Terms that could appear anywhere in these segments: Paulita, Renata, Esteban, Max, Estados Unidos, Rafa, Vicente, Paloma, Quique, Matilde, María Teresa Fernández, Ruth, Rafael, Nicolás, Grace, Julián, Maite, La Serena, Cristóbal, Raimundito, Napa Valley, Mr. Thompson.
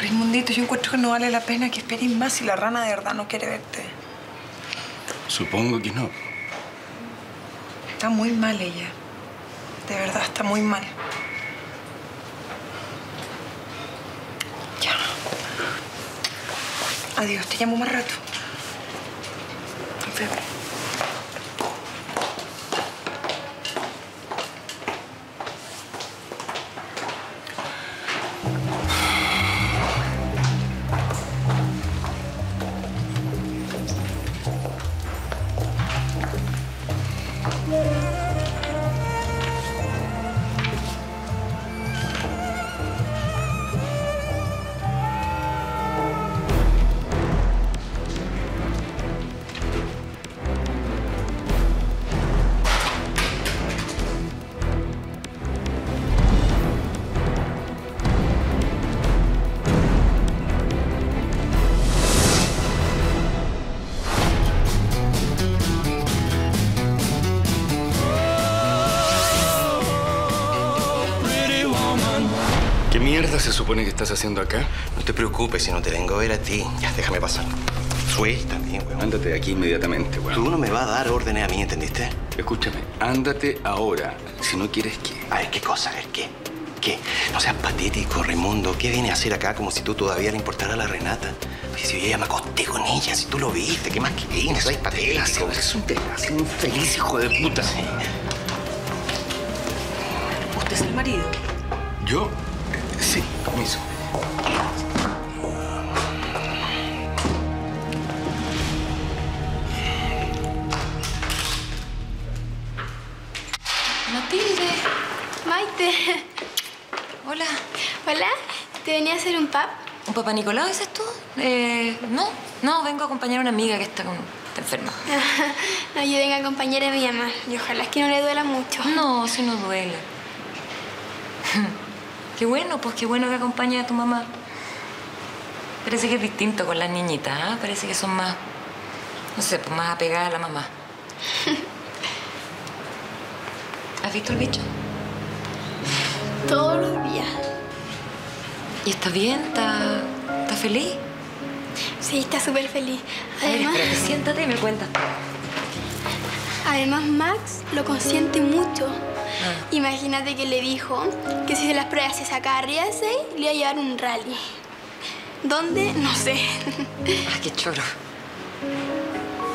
Raimundito, yo encuentro que no vale la pena que esperes más si la rana de verdad no quiere verte. Supongo que no. Está muy mal ella. De verdad, está muy mal. Ya. Adiós, te llamo más rato. Nos vemos. ¿Se supone que estás haciendo acá? No te preocupes, si no te vengo a ver a ti. Ya, déjame pasar. Suéltame, weón. Ándate de aquí inmediatamente, weón. Tú no me vas a dar órdenes a mí, ¿entendiste? Escúchame, ándate ahora. Si no quieres, ¿qué? A ver, ¿qué cosa? A ver, ¿qué? ¿Qué? No seas patético, Raimundo. ¿Qué vienes a hacer acá como si tú todavía le importara a la Renata? Oye, si yo ya me acosté con ella, si tú lo viste, ¿qué más que vienes? Soy patético. Es un desgraciado, un infeliz hijo de puta. Sí. ¿Usted es el marido? ¿Yo? Sí, permiso. Matilde. Maite. Hola. Hola. ¿Te venía a hacer un pap? ¿Un papá Nicolás, dices tú? No, vengo a acompañar a una amiga que está enferma. No, yo vengo a acompañar a mi mamá. Y ojalá es que no le duela mucho. No, sí no duele. Qué bueno, pues qué bueno que acompañes a tu mamá. Parece que es distinto con las niñitas, ¿eh? Parece que son más, no sé, pues más apegadas a la mamá. ¿Has visto el bicho? Todos los días. ¿Y está bien? ¿Está feliz? Sí, está súper feliz. Además... A ver, espérate, siéntate y me cuentas. Además, Max lo consiente mucho. Ah. Imagínate que le dijo que si se las pruebas se sacaba arriba de 6, le iba a llevar un rally. ¿Dónde? No sé. Ah, qué choro.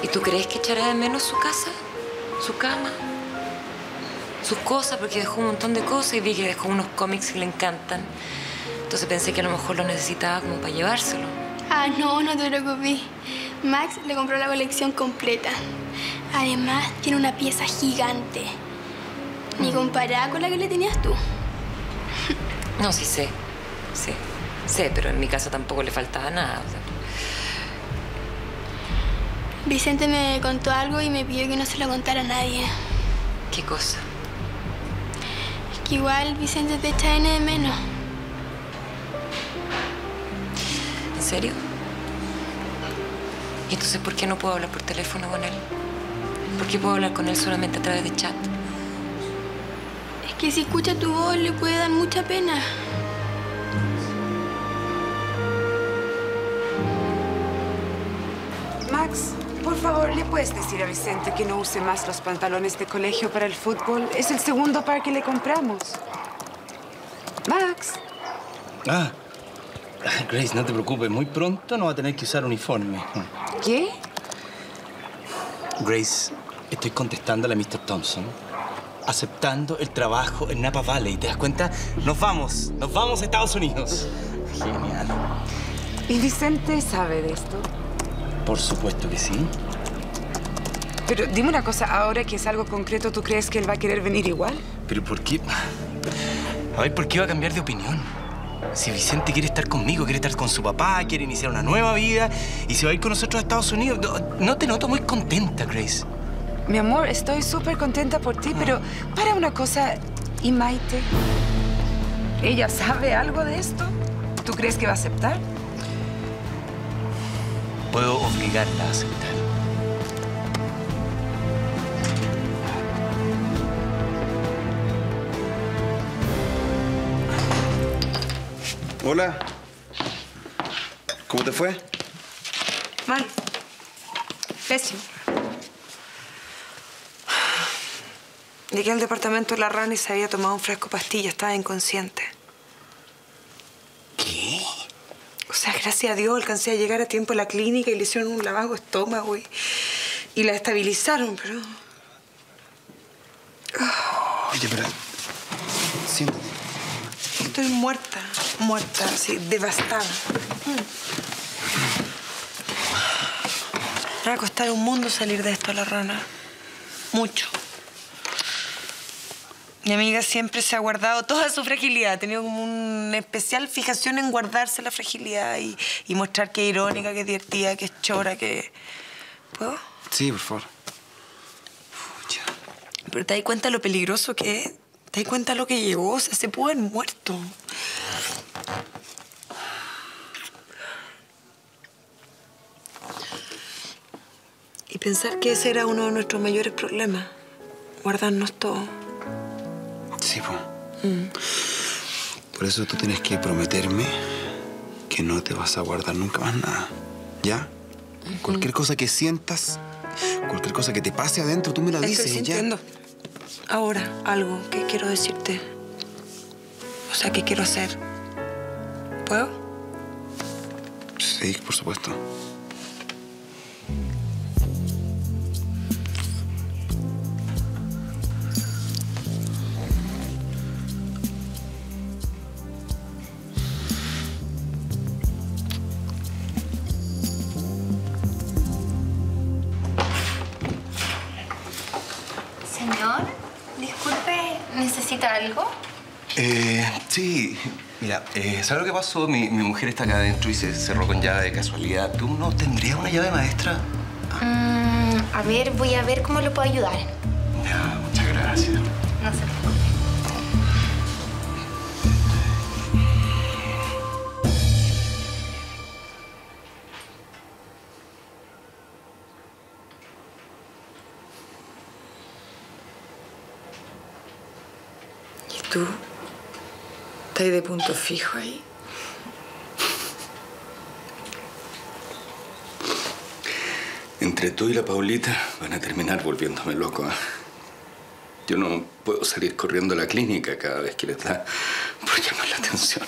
¿Y tú crees que echará de menos su casa? ¿Su cama? ¿Sus cosas? Porque dejó un montón de cosas y vi que dejó unos cómics que le encantan. Entonces pensé que a lo mejor lo necesitaba como para llevárselo. Ah, no, no te preocupes. Max le compró la colección completa. Además, tiene una pieza gigante. Ni comparada con la que le tenías tú. No, sí sé. Sé, pero en mi casa tampoco le faltaba nada. O sea... Vicente me contó algo y me pidió que no se lo contara a nadie. ¿Qué cosa? Es que igual Vicente te echa N de menos. ¿En serio? ¿Y entonces por qué no puedo hablar por teléfono con él? ¿Por qué puedo hablar con él solamente a través de chat? Es que si escucha tu voz le puede dar mucha pena. Max, por favor, ¿le puedes decir a Vicente que no use más los pantalones de colegio para el fútbol? Es el segundo par que le compramos. Max. Ah, Grace, no te preocupes. Muy pronto no va a tener que usar uniforme. ¿Qué? Grace, estoy contestando a la Mr. Thompson, aceptando el trabajo en Napa Valley. ¿Te das cuenta? Nos vamos a Estados Unidos. Genial. ¿Y Vicente sabe de esto? Por supuesto que sí. Pero dime una cosa, ahora que es algo concreto, ¿tú crees que él va a querer venir igual? ¿Pero por qué? A ver, ¿por qué va a cambiar de opinión? Si Vicente quiere estar conmigo, quiere estar con su papá, quiere iniciar una nueva vida y se va a ir con nosotros a Estados Unidos. No te noto muy contenta, Grace. Mi amor, estoy súper contenta por ti, pero para una cosa, ¿y Maite? ¿Ella sabe algo de esto? ¿Tú crees que va a aceptar? Puedo obligarla a aceptar. Hola. ¿Cómo te fue? Mal. Pésimo. Llegué al departamento de la rana y se había tomado un frasco de pastillas. Estaba inconsciente. ¿Qué? O sea, gracias a Dios alcancé a llegar a tiempo a la clínica y le hicieron un lavado de estómago y la estabilizaron, pero... Oh. Oye, pero... Siéntate. Estoy muerta, muerta, así, devastada. Me va a costar un mundo salir de esto a la rana. Mucho. Mi amiga siempre se ha guardado toda su fragilidad. Ha tenido como una especial fijación en guardarse la fragilidad y mostrar que es irónica, que es divertida, que es chora, que... ¿Puedo? Sí, por favor. Pucha. Pero te das cuenta lo peligroso que es. Te das cuenta lo que llegó. O sea, se pudo haber muerto. Y pensar que ese era uno de nuestros mayores problemas. Guardarnos todo. Sí, po. Por eso tú tienes que prometerme que no te vas a guardar nunca más nada. ¿Ya? Cualquier cosa que sientas, cualquier cosa que te pase adentro, tú me la dices y ya. Estoy sintiendo ahora algo que quiero decirte. O sea, que quiero hacer. ¿Puedo? Sí, por supuesto. ¿Algo? Sí. Mira, ¿sabes lo que pasó? Mi mujer está acá adentro y se cerró con llave de casualidad. ¿Tú no tendrías una llave maestra? A ver, voy a ver cómo lo puedo ayudar. No, muchas gracias. No se preocupe. ¿Tú estás de punto fijo ahí? Entre tú y la Paulita van a terminar volviéndome loco, ¿eh? Yo no puedo salir corriendo a la clínica cada vez que les da por llamar la atención.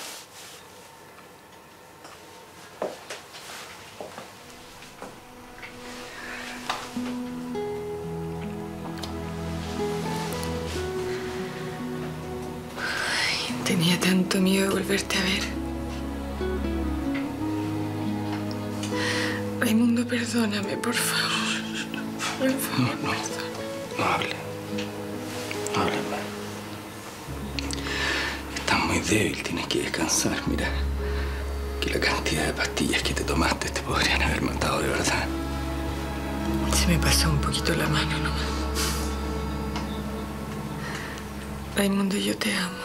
Tenía tanto miedo de volverte a ver. Raimundo, perdóname, por favor. Por favor, no, no. Perdóname. No hable. No hable más. Estás muy débil, tienes que descansar. Mira, que la cantidad de pastillas que te tomaste te podrían haber matado de verdad. Se me pasó un poquito la mano nomás. Raimundo, yo te amo.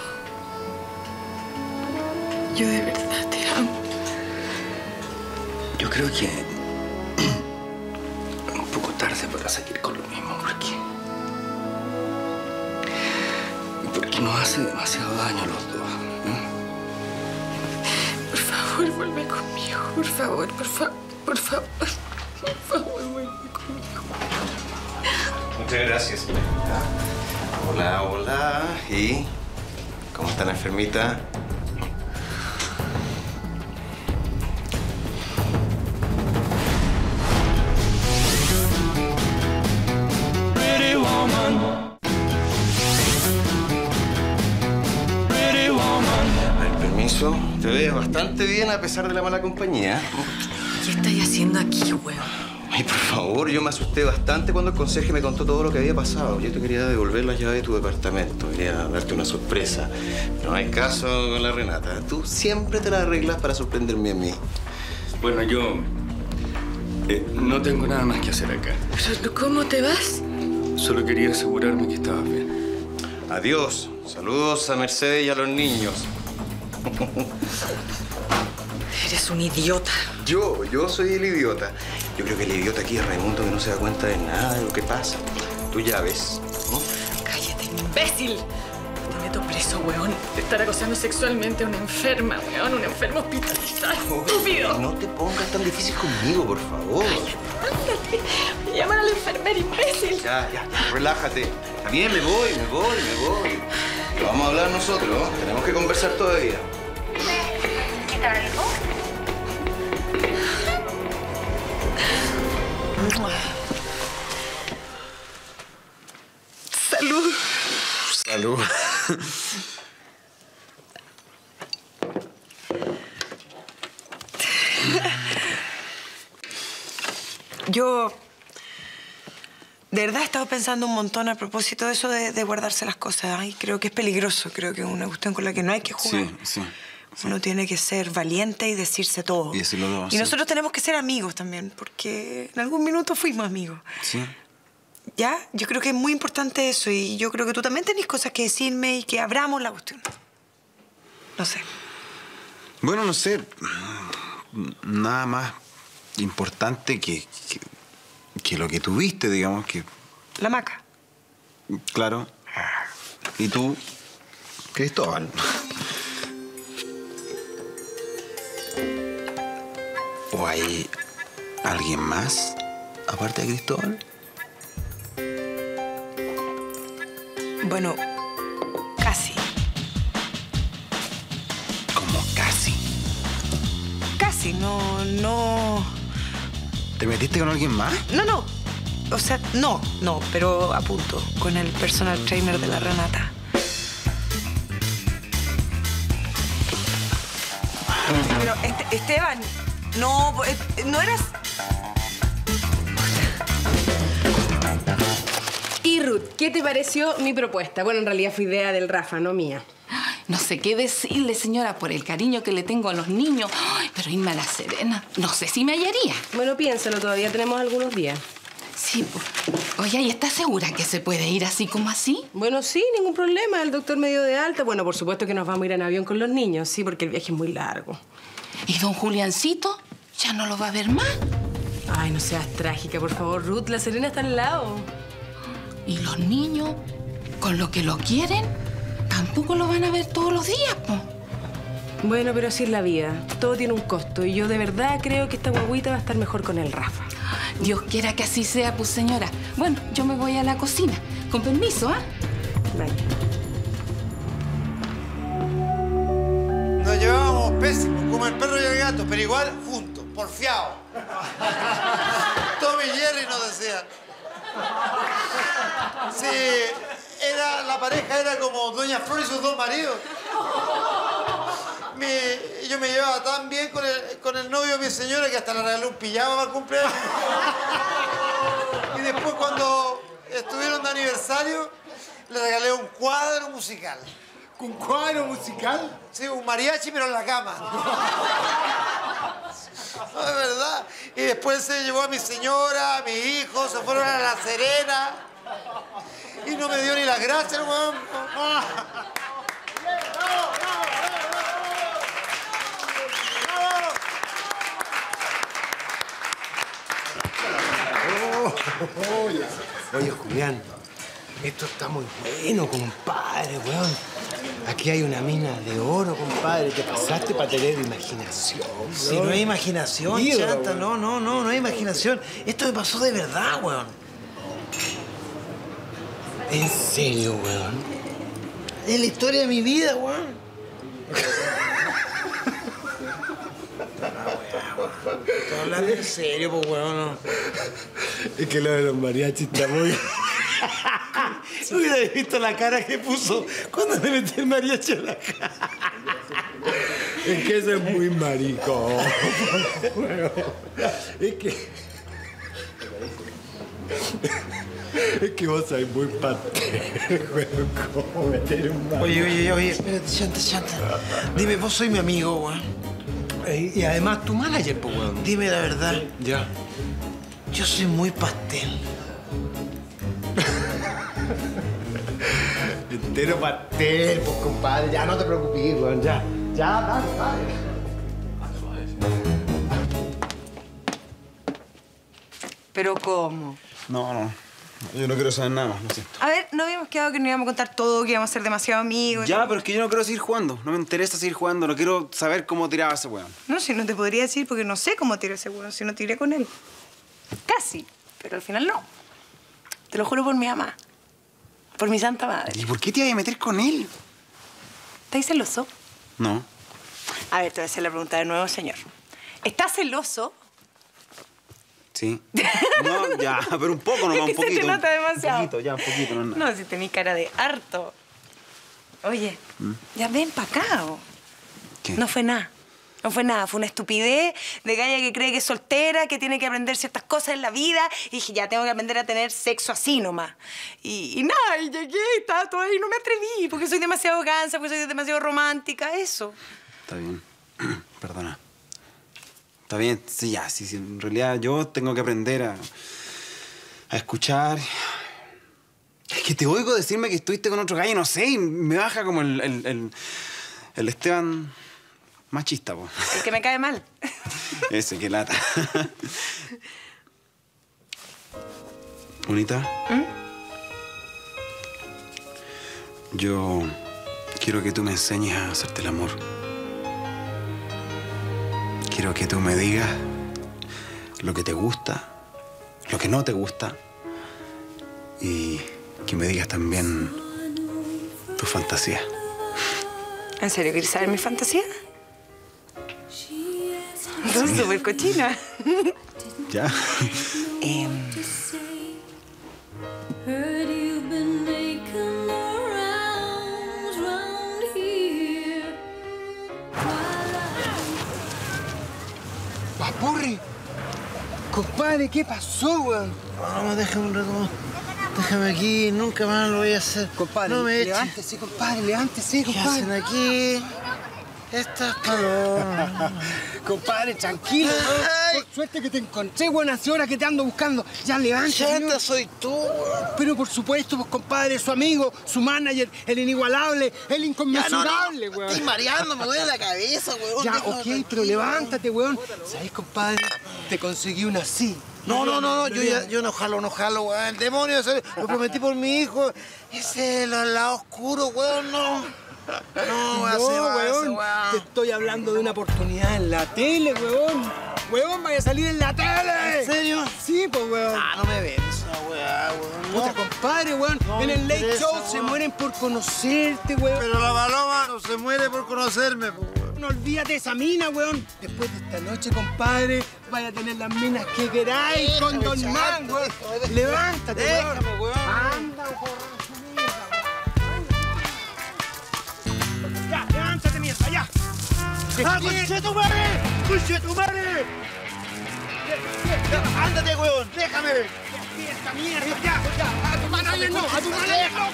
Yo de verdad te amo. Yo creo que... un poco tarde para seguir con lo mismo, porque nos hace demasiado daño los dos, ¿no? Por favor, vuelve conmigo. Por favor, por favor. Por favor, vuelve conmigo. Muchas gracias. Hola, hola. ¿Y cómo está la enfermita? Te ves bastante bien a pesar de la mala compañía. ¿Qué estáis haciendo aquí, huevón? Ay, por favor, yo me asusté bastante cuando el conserje me contó todo lo que había pasado. Yo te quería devolver las llaves de tu departamento. Quería darte una sorpresa. Pero no hay caso con la Renata. Tú siempre te la arreglas para sorprenderme a mí. Bueno, yo... no tengo nada más que hacer acá. ¿Pero cómo te vas? Solo quería asegurarme que estabas bien. Adiós. Saludos a Mercedes y a los niños. Eres un idiota. Yo soy el idiota. Yo creo que el idiota aquí es Raimundo, que no se da cuenta de nada de lo que pasa. Tú ya ves, ¿no? Cállate, imbécil. Te meto preso, weón. Te estar acosando sexualmente a una enferma, weón. Un enfermo hospitalizado, estúpido. No te pongas tan difícil conmigo, por favor. Ándate. Me llaman a la enfermera, imbécil. Ya. Relájate. Está bien, me voy. Lo vamos a hablar nosotros. Tenemos que conversar todavía. ¿Qué tal, hijo? Salud. Salud. Yo de verdad he estado pensando un montón a propósito de eso de guardarse las cosas. Ay, creo que es peligroso, creo que es una cuestión con la que no hay que jugar. Sí. Uno tiene que ser valiente y decirse todo. Y decirlo todo. Y nosotros tenemos que ser amigos también, porque en algún minuto fuimos amigos. Sí. ¿Ya? Yo creo que es muy importante eso y yo creo que tú también tenés cosas que decirme y que abramos la cuestión. No sé. Bueno, no sé. Nada más importante que lo que tuviste, digamos, que... La maca. Claro. Y tú, Cristóbal. ¿O hay alguien más aparte de Cristóbal? Bueno, casi. ¿Cómo casi? Casi, no. ¿Te metiste con alguien más? No. O sea, no, pero a punto. Con el personal trainer de la Renata. Pero, Esteban, no eras... Y Ruth, ¿qué te pareció mi propuesta? Bueno, en realidad fue idea del Rafa, no mía. Ay, no sé qué decirle, señora, por el cariño que le tengo a los niños. Ay, pero irme a La Serena, no sé si me hallaría. Bueno, piénsalo, todavía tenemos algunos días. Sí, pues. Oye, ¿y estás segura que se puede ir así como así? Bueno, sí, ningún problema. El doctor me dio de alta. Bueno, por supuesto que nos vamos a ir en avión con los niños, sí, porque el viaje es muy largo. ¿Y don Juliancito? ¿Ya no lo va a ver más? Ay, no seas trágica, por favor, Ruth. La Serena está al lado. Y los niños, con lo que lo quieren, tampoco lo van a ver todos los días, po. Bueno, pero así es la vida. Todo tiene un costo. Y yo de verdad creo que esta guaguita va a estar mejor con el Rafa. Dios quiera que así sea, pues, señora. Bueno, yo me voy a la cocina. Con permiso, ¿ah? Vale. Nos llevábamos pésimo, como el perro y el gato, pero igual juntos, porfiados. Tommy y Jerry nos decían. Sí, la pareja era como Doña Flor y sus dos maridos. Yo me llevaba tan bien con el novio de mi señora que hasta le regalé un pijama para el cumpleaños. Y después, cuando estuvieron de aniversario, le regalé un cuadro musical. ¿Un cuadro musical? Sí, un mariachi, pero en la cama. No, de verdad. Y después se llevó a mi señora, a mi hijo, se fueron a La Serena. Y no me dio ni las gracias, weón. Oye, Julián, esto está muy bueno, compadre, weón. Aquí hay una mina de oro, compadre. Te pasaste para tener imaginación. Sí, no hay imaginación, libro, chanta. Weón. No hay imaginación. Esto me pasó de verdad, weón. En serio, weón. Es la historia de mi vida, weón. Estoy hablando en serio, pues, weón. No. Es que lo de los mariachis está muy... No hubieras visto la cara que puso cuando le metí el mariachi en la cara. Es que eso es muy maricón. Bueno, es que vos sabés muy patero, weón. ¿Cómo meter un marido? Oye, espérate, chanta. Dime, vos soy mi amigo, weón. Y además tu manager, pues, weón. Dime la verdad. Ya. Yo soy muy pastel. Entero pastel, pues, compadre. Ya, no te preocupes, weón. Ya, dale. ¿Pero cómo? No. Yo no quiero saber nada más, lo siento. A ver, ¿no habíamos quedado que no íbamos a contar todo, que íbamos a ser demasiado amigos? Ya, pero es que yo no quiero seguir jugando. No me interesa seguir jugando. No quiero saber cómo tiraba ese weón. No, si no te podría decir porque no sé cómo tiró ese weón. Si no tiré con él. Casi, pero al final no. Te lo juro por mi mamá. Por mi santa madre. ¿Y por qué te ibas a meter con él? ¿Estás celoso? No. A ver, te voy a hacer la pregunta de nuevo, señor. ¿Estás celoso? Sí. No, ya, pero un poco nomás, un poquito. Se te nota demasiado. Un poquito, ya, un poquito. No, no, si tenés cara de harto. Oye, ya ven para acá. ¿Qué? No fue nada. No fue nada. Fue una estupidez de galla que cree que es soltera, que tiene que aprender ciertas cosas en la vida. Y dije, ya, tengo que aprender a tener sexo así nomás. Y nada, y llegué y estaba todo ahí. No me atreví, porque soy demasiado gansa, porque soy demasiado romántica, eso. Está bien. Perdona. Está bien, sí, ya, sí. En realidad yo tengo que aprender a escuchar. Es que te oigo decirme que estuviste con otro gallo, no sé, y me baja como el Esteban machista, po. El que me cae mal. Ese, que lata. Bonita. ¿Mm? Yo quiero que tú me enseñes a hacerte el amor. Quiero que tú me digas lo que te gusta, lo que no te gusta, y que me digas también tu fantasía. ¿En serio quieres saber mi fantasía? Tú sí. Súper cochina. Ya. ¡Papurri! Compadre, ¿qué pasó, weón? No, déjame un rato más. Déjame aquí, nunca más lo voy a hacer. Compadre, no me eches. Levántese, compadre, levántese, compadre. ¿Qué hacen aquí? Estas palomas. Compadre, tranquilo. Por suerte que te encontré, weón, hace horas que te ando buscando. Ya, levántate. Chanta, soy tú, weón. Pero por supuesto, pues, compadre, su amigo, su manager, el inigualable, el inconmensurable, weón. Estoy mareando, me duele la cabeza, weón. Ya, ok, pero levántate, weón. ¿Sabes, compadre? Te conseguí una así. No, yo no jalo, weón. El demonio, lo prometí por mi hijo. Ese es el lado oscuro, weón, no. No, weón. Te estoy hablando de una oportunidad en la tele, weón. Weón, vaya a salir en la tele. ¿En serio? Sí, pues, weón. Ah, no me ves, weón. Puta, compadre, weón. No, en el late show se mueren por conocerte, weón. Pero la paloma no se muere por conocerme, weón. No olvídate esa mina, weón. Después de esta noche, compadre, vaya a tener las minas que queráis con Don Man, weón. Levántate, déjame, weón. Anda, weón. ¡Levántate, mierda, ya! ¡Ah, conchetumare! ¡Ándate, weón! ¡Déjame! ¡Esta mierda, ya! ¡A tu manager no! ¡A tu manager no! ¡A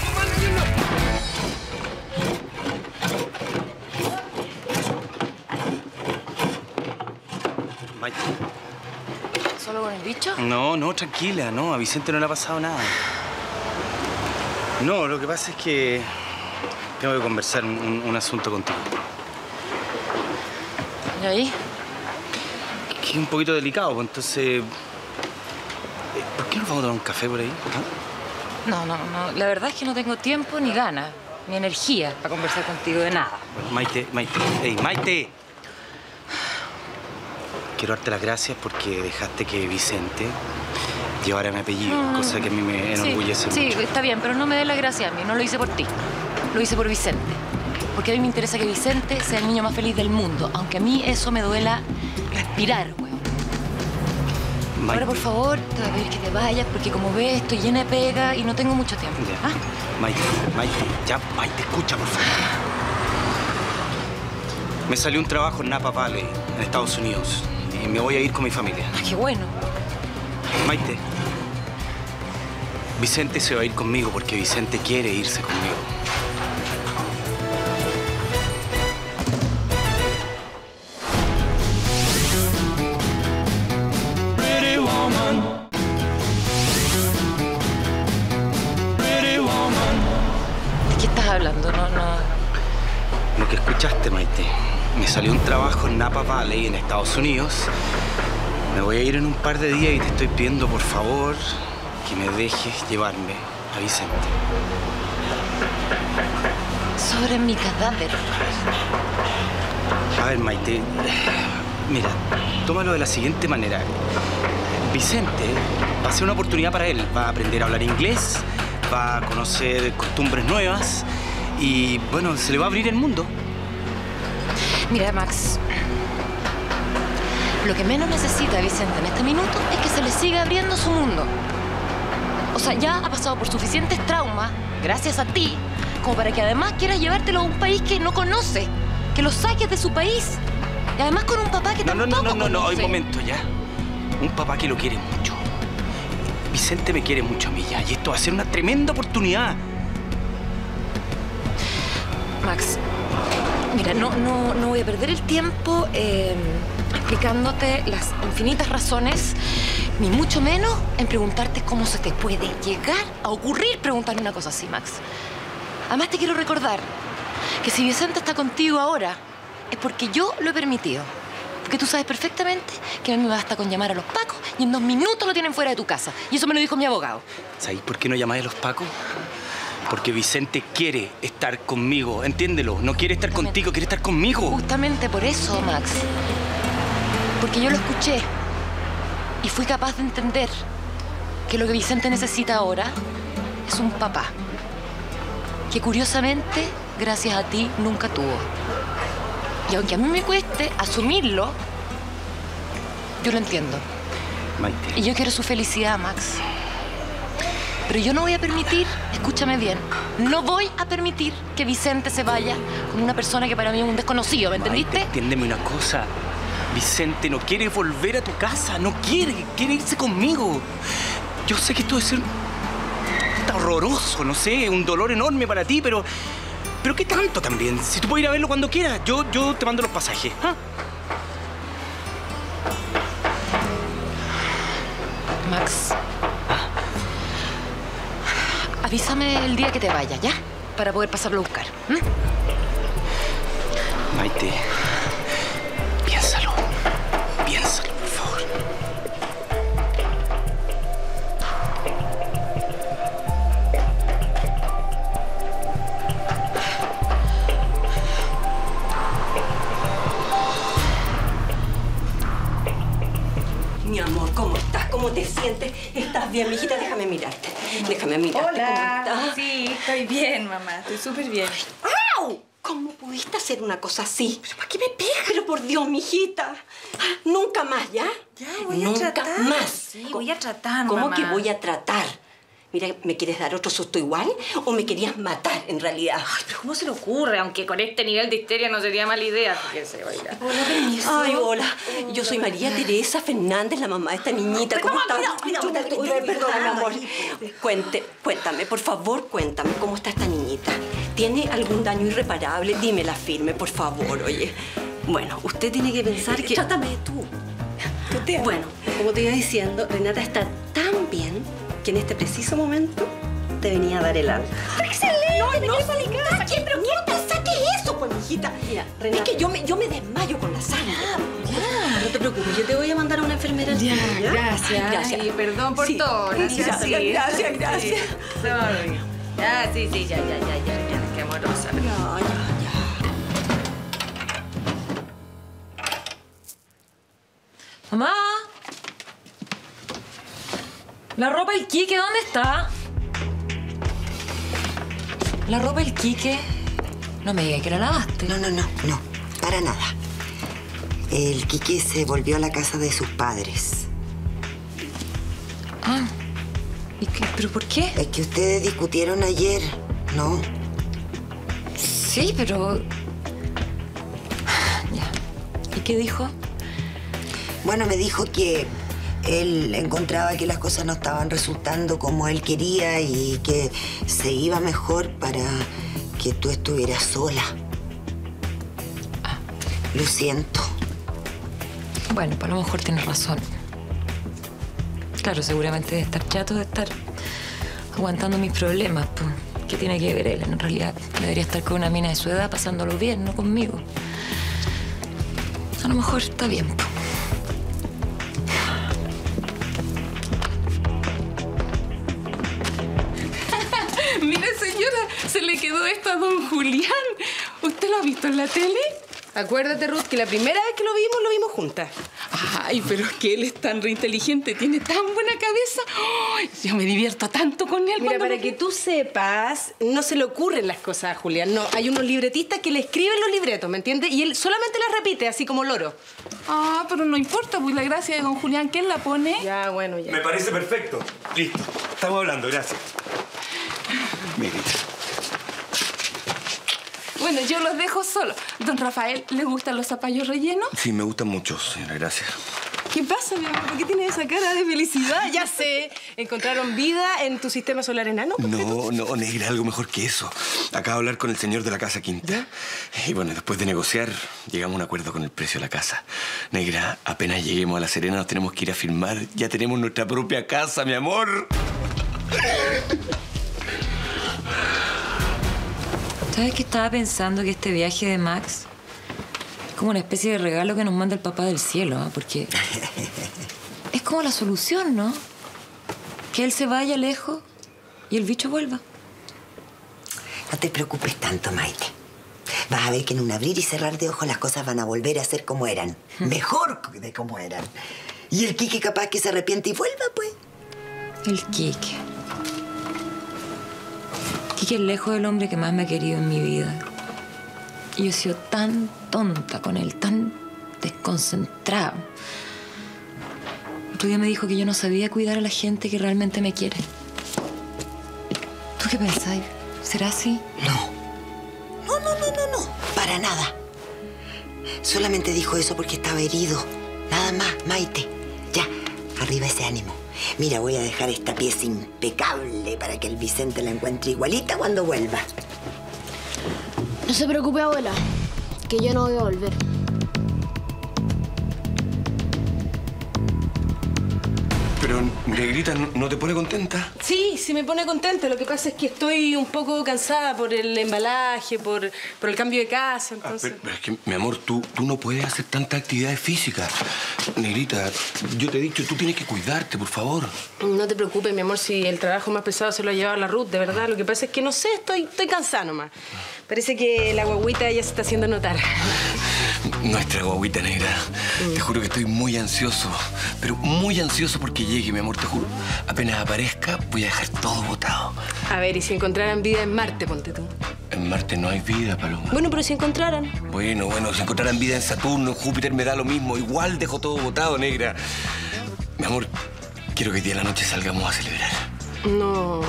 tu manager no! Maite. ¿Solo con el bicho? No, tranquila, no. A Vicente no le ha pasado nada. No, lo que pasa es que... tengo que conversar un asunto contigo. ¿Y ahí? Que es un poquito delicado, entonces... ¿por qué no vamos a tomar un café por ahí? ¿Ah? No. La verdad es que no tengo tiempo, ni ganas, ni energía para conversar contigo de nada. Bueno, Maite. ¡Ey, Maite! Quiero darte las gracias porque dejaste que Vicente... llevara mi apellido, cosa que a mí me enorgullece mucho. Sí, está bien, pero no me des las gracias a mí. No lo hice por ti. Lo hice por Vicente, porque a mí me interesa que Vicente sea el niño más feliz del mundo, aunque a mí eso me duela respirar, weón. Maite. Ahora, por favor, te voy a pedir que te vayas, porque como ves, estoy llena de pega y no tengo mucho tiempo. ¿Ah? Maite, escucha, por favor. Me salió un trabajo en Napa Valley, en Estados Unidos, y me voy a ir con mi familia. Ah, qué bueno. Maite, Vicente se va a ir conmigo porque Vicente quiere irse conmigo. Salió un trabajo en Napa Valley, en Estados Unidos. Me voy a ir en un par de días y te estoy pidiendo, por favor, que me dejes llevarme a Vicente. Sobre mi cadáver. A ver, Maite, mira, tómalo de la siguiente manera. Vicente va a ser una oportunidad para él. Va a aprender a hablar inglés, va a conocer costumbres nuevas y, bueno, se le va a abrir el mundo. Mira, Max, lo que menos necesita Vicente en este minuto es que se le siga abriendo su mundo. O sea, ya ha pasado por suficientes traumas, gracias a ti, como para que además quieras llevártelo a un país que no conoce, que lo saques de su país. Y además con un papá que tampoco conoce. No, un momento ya. Un papá que lo quiere mucho. Vicente me quiere mucho a mí ya, y esto va a ser una tremenda oportunidad. Max, mira, no voy a perder el tiempo explicándote las infinitas razones, ni mucho menos en preguntarte cómo se te puede llegar a ocurrir preguntarme una cosa así, Max. Además, te quiero recordar que si Vicente está contigo ahora es porque yo lo he permitido. Porque tú sabes perfectamente que a mí me basta con llamar a los pacos y en 2 minutos lo tienen fuera de tu casa. Y eso me lo dijo mi abogado. ¿Sabéis por qué no llamáis a los pacos? Porque Vicente quiere estar conmigo, entiéndelo. No quiere estar contigo, quiere estar conmigo. Justamente por eso, Max. Porque yo lo escuché y fui capaz de entender que lo que Vicente necesita ahora es un papá. Que curiosamente, gracias a ti, nunca tuvo. Y aunque a mí me cueste asumirlo, yo lo entiendo. Maite. Y yo quiero su felicidad, Max. Pero yo no voy a permitir, escúchame bien, no voy a permitir que Vicente se vaya con una persona que para mí es un desconocido, ¿me entendiste? Maite, entiéndeme una cosa. Vicente no quiere volver a tu casa, no quiere, quiere irse conmigo. Yo sé que esto debe ser horroroso, no sé, un dolor enorme para ti, pero... ¿Pero qué tanto también? Si tú puedes ir a verlo cuando quieras, yo te mando los pasajes. ¿Ah? Max, avísame el día que te vayas, ¿ya? Para poder pasarlo a buscar. ¿Mm? Maite, piénsalo, por favor. Mi amor, ¿cómo estás? ¿Cómo te sientes? ¿Estás bien, mijita? Déjame mirarte. Hola. ¿Cómo estás? Sí, estoy bien, mamá. Estoy súper bien. ¡Au! ¿Cómo pudiste hacer una cosa así? ¿Pero para qué me pegas? Pero por Dios, mijita. Nunca más, ¿ya? Ya, voy a tratar. Nunca más. Sí, voy a tratar, mamá. ¿Cómo que voy a tratar? Mira, ¿me quieres dar otro susto igual o me querías matar, en realidad? Ay, pero ¿cómo se le ocurre? Aunque con este nivel de histeria no sería mala idea. Fíjense, oiga. Hola, Benicio. Ay, hola. Yo soy María Teresa Fernández, la mamá de esta niñita. ¿Cómo estás? Perdona, mi amor. Cuéntame, por favor, cuéntame cómo está esta niñita. ¿Tiene algún daño irreparable? Dímela firme, por favor, oye. Bueno, usted tiene que pensar que... Trátame tú. Bueno, como te iba diciendo, Renata está tan bien que en este preciso momento te venía a dar el alma. ¡Excelente! ¡No, te saques eso, pues, mijita! Mira, Renata... Es que yo me desmayo con la sangre. Ya. No te preocupes, yo te voy a mandar a una enfermera. Ya, ¿ya? Gracias. Ay, gracias. Y perdón por todo. Gracias, gracias. Sorry. Ah, sí, ya. Qué amorosa. Pero... No, ya. ¡Mamá! La ropa del Quique, ¿dónde está? La ropa del Quique. No me digas que la lavaste. No, para nada. El Quique se volvió a la casa de sus padres. Ah, ¿y qué? ¿Pero por qué? Es que ustedes discutieron ayer, ¿no? Sí, pero... Ya. ¿Y qué dijo? Bueno, me dijo que... él encontraba que las cosas no estaban resultando como él quería y que se iba mejor para que tú estuvieras sola. Ah. Lo siento. Bueno, pues a lo mejor tienes razón. Claro, seguramente debe estar chato de estar aguantando mis problemas. Pues, ¿qué tiene que ver él? En realidad debería estar con una mina de su edad pasándolo bien, no conmigo. A lo mejor está bien, pues. señora, se le quedó esto a don Julián. ¿Usted lo ha visto en la tele? Acuérdate, Ruth, que la primera vez que lo vimos juntas. Ay, pero es que él es tan reinteligente, tiene tan buena cabeza. Oh, yo me divierto tanto con él. Mira, para que tú sepas, no se le ocurren las cosas a Julián. No, hay unos libretistas que le escriben los libretos, ¿me entiendes? Y él solamente las repite, así como loro. Ah, pero no importa, pues la gracia de don Julián, que él la pone. Ya, bueno, ya. Me parece perfecto. Listo, estamos hablando, gracias. Mirita. Bueno, yo los dejo solos. Don Rafael, ¿le gustan los zapallos rellenos? Sí, me gustan mucho, señora, gracias. ¿Qué pasa, mi amor? ¿Por qué tienes esa cara de felicidad? Ya sé. ¿Encontraron vida en tu sistema solar enano? No, no, negra, algo mejor que eso. Acabo de hablar con el señor de la Casa Quinta. ¿Ya? Y bueno, después de negociar, llegamos a un acuerdo con el precio de la casa. Negra, apenas lleguemos a La Serena, nos tenemos que ir a firmar. Ya tenemos nuestra propia casa, mi amor. ¿Sabes qué estaba pensando? Que este viaje de Max es como una especie de regalo que nos manda el papá del cielo, ¿eh? Porque es como la solución, ¿no? Que él se vaya lejos y el bicho vuelva. No te preocupes tanto, Maite. Vas a ver que en un abrir y cerrar de ojos las cosas van a volver a ser como eran. Mejor de como eran. Y el Quique capaz que se arrepiente y vuelva, pues. El Quique. Quique es lejos del hombre que más me ha querido en mi vida. Y yo he sido tan tonta con él, tan desconcentrada. Otro día me dijo que yo no sabía cuidar a la gente que realmente me quiere. ¿Tú qué pensás? ¿Será así? No. No. Para nada. Solamente dijo eso porque estaba herido. Nada más, Maite. Ya, arriba ese ánimo. Mira, voy a dejar esta pieza impecable para que el Vicente la encuentre igualita cuando vuelva. No se preocupe, abuela, que yo no voy a volver. Pero, negrita, ¿no te pone contenta? Sí, sí me pone contenta. Lo que pasa es que estoy un poco cansada por el embalaje, por el cambio de casa, entonces... Ah, pero es que, mi amor, tú no puedes hacer tantas actividades físicas. Negrita, yo te he dicho, tú tienes que cuidarte, por favor. No te preocupes, mi amor, si el trabajo más pesado se lo ha llevado la Ruth, de verdad. Lo que pasa es que, no sé, estoy cansada nomás. Parece que la guaguita ya se está haciendo notar. Nuestra guaguita negra. Te juro que estoy muy ansioso, pero muy ansioso porque llegue, mi amor, te juro. Apenas aparezca, voy a dejar todo botado. A ver, ¿y si encontraran vida en Marte, ponte tú? En Marte no hay vida, Paloma. Bueno, pero si encontraran. Bueno, si encontraran vida en Saturno, Júpiter, me da lo mismo. Igual dejo todo botado, negra. Mi amor, quiero que hoy día a la noche salgamos a celebrar. No,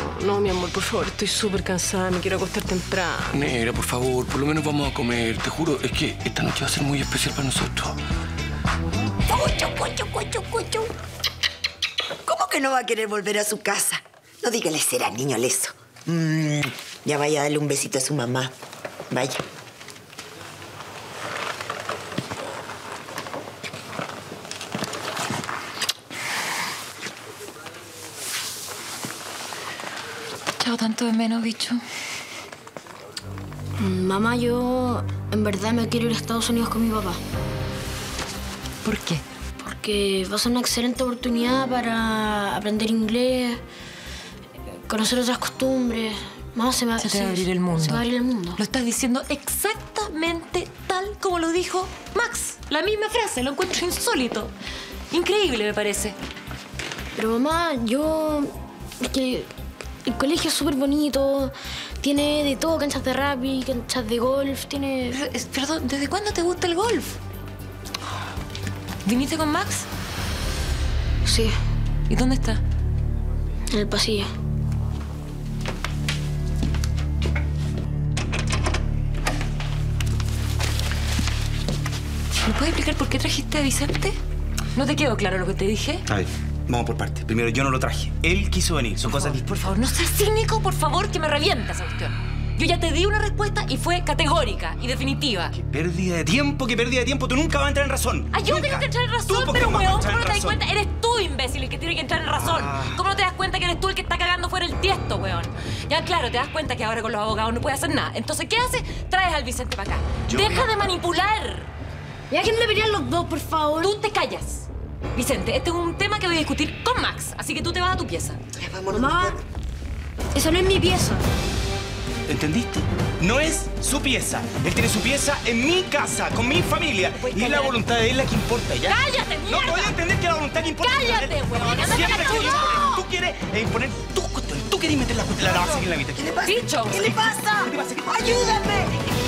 mi amor, por favor, estoy súper cansada, me quiero acostar temprano. Negra, por favor, por lo menos vamos a comer. Te juro, es que esta noche va a ser muy especial para nosotros. ¡Cucho! ¿Cómo que no va a querer volver a su casa? No dígale será, niño leso. Ya vaya a darle un besito a su mamá. Vaya. Tanto de menos, bicho. Mamá, yo en verdad me quiero ir a Estados Unidos con mi papá. ¿Por qué? Porque va a ser una excelente oportunidad para aprender inglés, conocer otras costumbres. Mamá, se va a abrir el mundo. Se va a abrir el mundo. Lo estás diciendo exactamente tal como lo dijo Max. La misma frase, lo encuentro insólito. Increíble, me parece. Pero mamá, yo... Es que... El colegio es súper bonito, tiene de todo, canchas de rugby, canchas de golf, tiene... Perdón, ¿desde cuándo te gusta el golf? ¿Viniste con Max? Sí. ¿Y dónde está? En el pasillo. ¿Me puedes explicar por qué trajiste a Vicente? ¿No te quedó claro lo que te dije? Ay. Vamos por partes. Primero, yo no lo traje. Él quiso venir. Son cosas distintas. Por favor, no seas cínico, por favor, que me revienta esa cuestión. Yo ya te di una respuesta y fue categórica y definitiva. ¡Qué pérdida de tiempo, qué pérdida de tiempo! Tú nunca vas a entrar en razón. ¡Ay, yo tengo que entrar en razón! Pero, weón, ¿cómo no te das cuenta? Eres tú, imbécil, el que tiene que entrar en razón. ¿Cómo no te das cuenta que eres tú el que está cagando fuera el tiesto, weón? Ya, claro, te das cuenta que ahora con los abogados no puedes hacer nada. Entonces, ¿qué haces? Traes al Vicente para acá. ¡Deja de manipular! Ya que no le verían los dos, por favor. Tú te callas. Vicente, este es un tema que voy a discutir con Max, así que tú te vas a tu pieza. Mamá, eso no es mi pieza. ¿Entendiste? No es su pieza. Él tiene su pieza en mi casa, con mi familia. Y es la voluntad de él la que importa, ¿ya? ¡Cállate, mierda! No voy a entender que la voluntad que importa. ¡Cállate, huevón! Siempre que tú quieres imponer tus costumbres. Tú quieres meter la base aquí en la vida. ¿Qué le pasa? ¿Qué le pasa? ¡Ayúdame!